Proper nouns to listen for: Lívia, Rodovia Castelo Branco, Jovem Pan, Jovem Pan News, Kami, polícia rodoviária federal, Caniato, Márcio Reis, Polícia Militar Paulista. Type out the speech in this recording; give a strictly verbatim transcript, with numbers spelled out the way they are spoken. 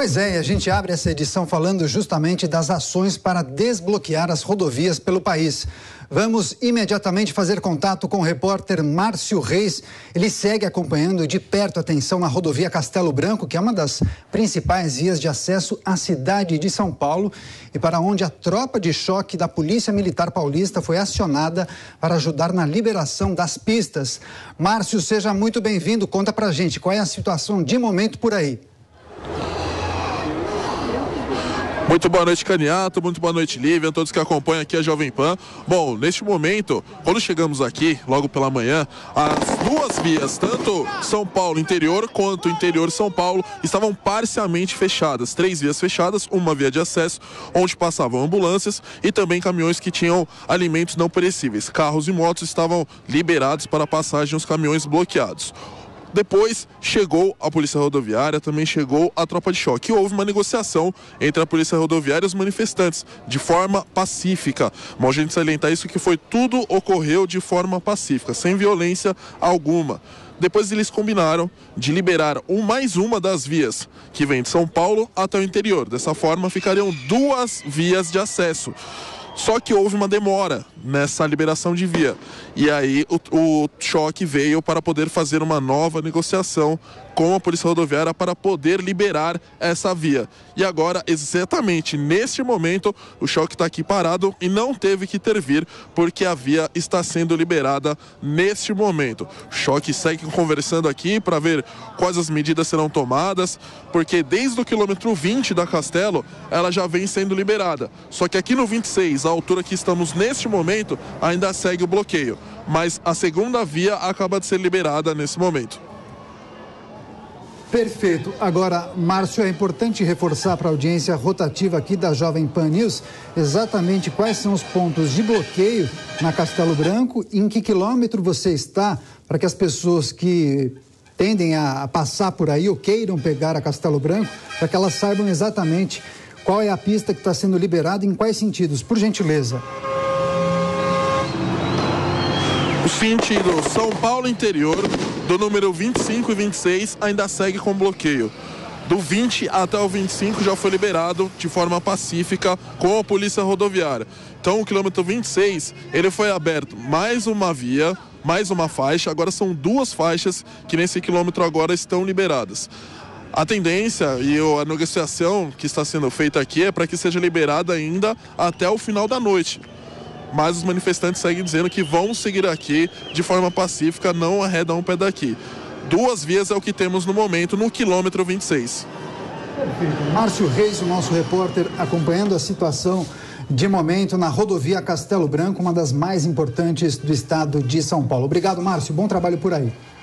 Pois é, e a gente abre essa edição falando justamente das ações para desbloquear as rodovias pelo país. Vamos imediatamente fazer contato com o repórter Márcio Reis. Ele segue acompanhando de perto a tensão na rodovia Castelo Branco, que é uma das principais vias de acesso à cidade de São Paulo e para onde a tropa de choque da Polícia Militar Paulista foi acionada para ajudar na liberação das pistas. Márcio, seja muito bem-vindo. Conta pra gente qual é a situação de momento por aí. Muito boa noite, Caniato, muito boa noite, Lívia, a todos que acompanham aqui a Jovem Pan. Bom, neste momento, quando chegamos aqui, logo pela manhã, as duas vias, tanto São Paulo interior quanto interior São Paulo, estavam parcialmente fechadas. Três vias fechadas, uma via de acesso, onde passavam ambulâncias e também caminhões que tinham alimentos não perecíveis. Carros e motos estavam liberados para passagem, os caminhões bloqueados. Depois chegou a polícia rodoviária, também chegou a tropa de choque. E houve uma negociação entre a polícia rodoviária e os manifestantes, de forma pacífica. Bom, a gente salientar isso, que foi tudo ocorreu de forma pacífica, sem violência alguma. Depois eles combinaram de liberar um, mais uma das vias que vem de São Paulo até o interior. Dessa forma ficariam duas vias de acesso. Só que houve uma demora nessa liberação de via. E aí o, o choque veio para poder fazer uma nova negociação com a Polícia Rodoviária para poder liberar essa via. E agora, exatamente neste momento, o choque está aqui parado e não teve que intervir, porque a via está sendo liberada neste momento. O choque segue conversando aqui para ver quais as medidas serão tomadas, porque desde o quilômetro vinte da Castelo, ela já vem sendo liberada. Só que aqui no vinte e seis, a altura que estamos neste momento, ainda segue o bloqueio, mas a segunda via acaba de ser liberada nesse momento. Perfeito. Agora, Márcio, é importante reforçar para a audiência rotativa aqui da Jovem Pan News exatamente quais são os pontos de bloqueio na Castelo Branco e em que quilômetro você está, para que as pessoas que tendem a passar por aí ou queiram pegar a Castelo Branco, para que elas saibam exatamente qual é a pista que está sendo liberada e em quais sentidos, por gentileza. O sentido São Paulo interior, do número vinte e cinco e vinte e seis, ainda segue com bloqueio. Do vinte até o vinte e cinco já foi liberado de forma pacífica com a Polícia Rodoviária. Então o quilômetro vinte e seis, ele foi aberto mais uma via, mais uma faixa. Agora são duas faixas que nesse quilômetro agora estão liberadas. A tendência e a negociação que está sendo feita aqui é para que seja liberada ainda até o final da noite. Mas os manifestantes seguem dizendo que vão seguir aqui de forma pacífica, não arredam um pé daqui. Duas vias é o que temos no momento, no quilômetro vinte e seis. Perfeito. Márcio Reis, o nosso repórter, acompanhando a situação de momento na rodovia Castelo Branco, uma das mais importantes do estado de São Paulo. Obrigado, Márcio. Bom trabalho por aí.